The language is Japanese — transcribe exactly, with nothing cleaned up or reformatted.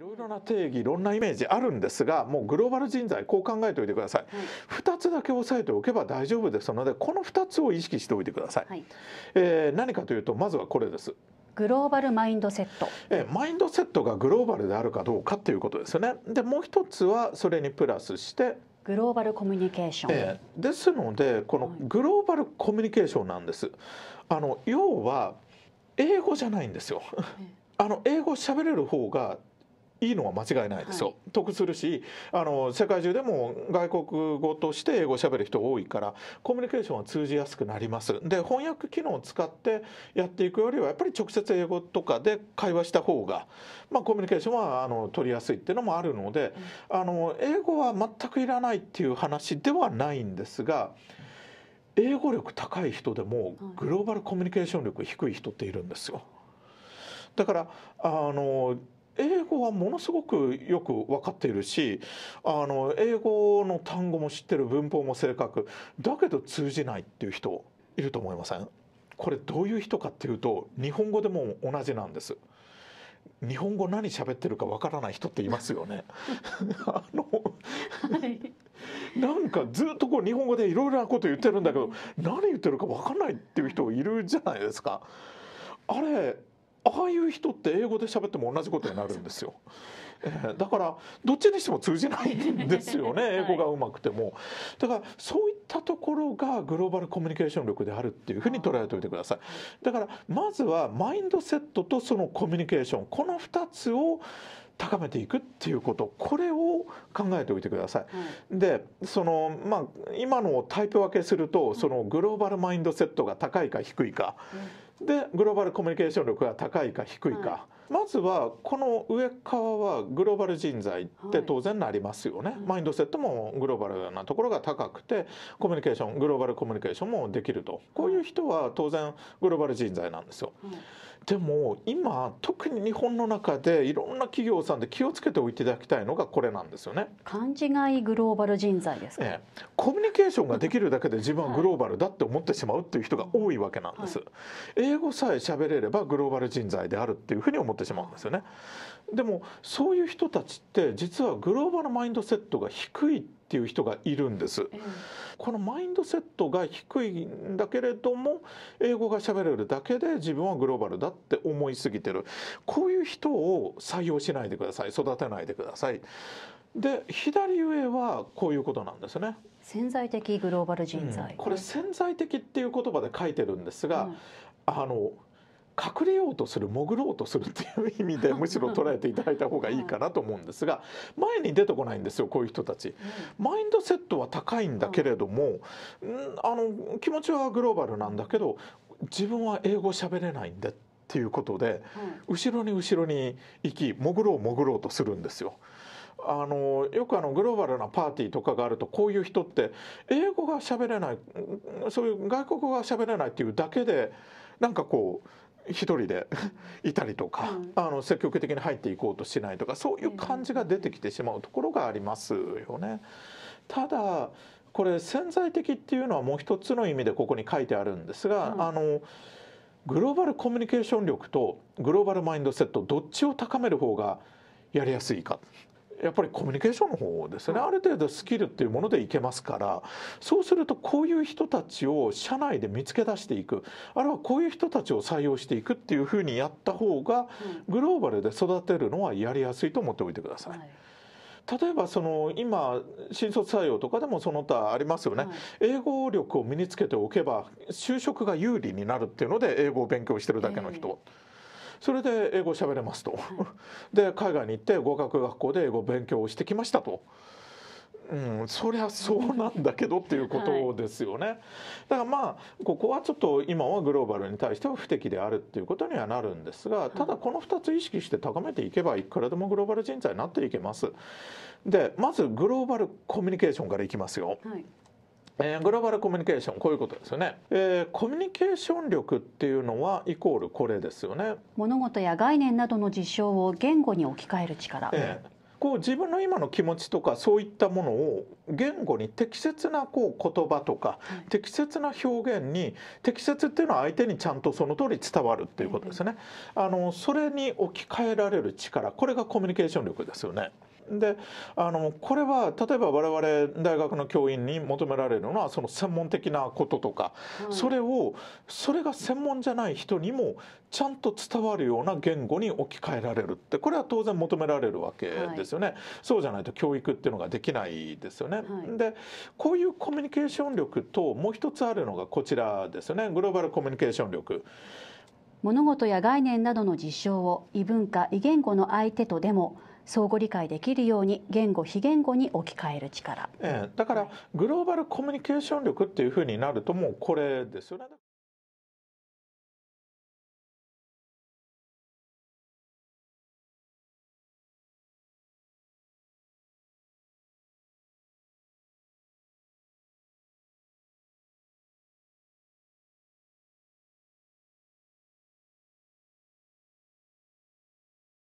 ろいろな定義、いろんなイメージあるんですが、もうグローバル人材、こう考えておいてください。ふたつだけ押さえておけば大丈夫ですので、このふたつを意識しておいてください。はい、えー、何かというと、まずはこれです。グローバルマインドセット、えマインドセットがグローバルであるかどうかということですよね。でもう一つはそれにプラスしてグローバルコミュニケーション、えー、ですので、このグローバルコミュニケーションなんです。あの要は英語じゃないんですよ。あの英語喋れる方がいいのは間違いないですよ、はい、得するし、あの世界中でも外国語として英語をしゃべる人多いから、コミュニケーションは通じやすくなります。で、翻訳機能を使ってやっていくよりは、やっぱり直接英語とかで会話した方が、まあ、コミュニケーションはあの取りやすいっていうのもあるので、うん、あの英語は全くいらないっていう話ではないんですが、英語力高い人でもグローバルコミュニケーション力低い人っているんですよ。だからあの英語はものすごくよく分かっているし、あの英語の単語も知ってる、文法も正確だけど通じないっていう人いると思いません？これどういう人かっていうと、日本語でも同じなんです。日本語何喋ってるか分からない人っていますよね。あのなんかずっとこう日本語でいろいろなこと言ってるんだけど、何言ってるか分かんないっていう人いるじゃないですか。あれああいう人って英語で喋っても同じことになるんですよ。えー、だからどっちにしても通じないんですよね。英語がうまくても。だからそういったところがグローバルコミュニケーション力であるっていうふうに捉えておいてください。だからまずはマインドセットとそのコミュニケーション、このふたつを高めていくっていうこと、これを考えておいてください。うん、でその、まあ、今のをタイプ分けすると、そのグローバルマインドセットが高いか低いか、うん、でグローバルコミュニケーション力が高いか低いか、はい、まずはこの上側はグローバル人材って当然なりますよね。はい、マインドセットもグローバルなところが高くて、コミュニケーション、グローバルコミュニケーションもできると、こういう人は当然グローバル人材なんですよ。はい、でも今特に日本の中でいろんな企業で気をつけておいていただきたいのがこれなんですよね。勘違いグローバル人材ですか、ええ、コミュニケーションができるだけで自分はグローバルだって思ってしまうっていう人が多いわけなんです。はい、英語さえ喋れればグローバル人材であるっていうふうに思ってしまうんですよね。でもそういう人たちって実はグローバルマインドセットが低いっていう人がいるんです。ええ、このマインドセットが低いんだけれども、英語が喋れるだけで自分はグローバルだって思いすぎてる。こういう人を採用しないでください。育てないでください。で、左上はこういうことなんですね。潜在的グローバル人材。うん、これ潜在的っていう言葉で書いてるんですが、うん、あの。隠れようとする、潜ろうとするっていう意味でむしろ捉えていただいた方がいいかなと思うんですが、前に出てこないんですよ、こういう人たち。マインドセットは高いんだけれども、あの気持ちはグローバルなんだけど、自分は英語喋れないんでっていうことで、後ろに後ろに行き、潜ろう潜ろうとするんですよ。あのよくあのグローバルなパーティーとかがあると、こういう人って英語が喋れない、そういう外国語が喋れないっていうだけで、なんかこう一人でいたりとか、うん、あの積極的に入っていこうとしないとか、そういう感じが出てきてしまうところがありますよね。ただこれ潜在的っていうのはもう一つの意味でここに書いてあるんですが、うん、あのグローバルコミュニケーション力とグローバルマインドセット、どっちを高める方がやりやすいか。やっぱりコミュニケーションの方ですね。ある程度スキルっていうものでいけますから、そうするとこういう人たちを社内で見つけ出していく、あるいはこういう人たちを採用していくっていうふうにやった方が、グローバルで育てるのはやりやすいと思っておいてください。はい、例えばその今新卒採用とかでもその他ありますよね。はい、英語力を身につけておけば就職が有利になるっていうので、英語を勉強してるだけの人。えーそれで英語喋れますと、はい、で海外に行って語学学校で英語勉強をしてきましたと、うん、そりゃそうなんだけどっていうことですよね。はい、だからまあここはちょっと今はグローバルに対しては不適であるっていうことにはなるんですが、ただこのふたつ意識して高めていけばいくらでもグローバル人材になっていけます。でまずグローバルコミュニケーションからいきますよ。はい、えー、グローバルコミュニケーション、こういうことですよね。えー、コミュニケーション力っていうのはイコールこれですよね。物事や概念などの事象を言語に置き換える力。えーこう自分の今の気持ちとかそういったものを言語に適切なこう言葉とか適切な表現に、適切っていうのは相手にちゃんとその通り伝わるっていうことですね。あのそれに置き換えられる力、これがコミュニケーション力ですよね。であのこれは例えば我々大学の教員に求められるのはその専門的なこととか、うん、それをそれが専門じゃない人にもちゃんと伝わるような言語に置き換えられるって、これは当然求められるわけですよね、はい、そうじゃないと教育っていうのができないですよね、はい、でこういうコミュニケーション力ともう一つあるのがこちらですよね、グローバルコミュニケーション力。物事や概念などの事象を異文化異言語の相手とでも相互理解できるように言語非言語に置き換える力、ええ、だからグローバルコミュニケーション力っていうふうになるともうこれですよね。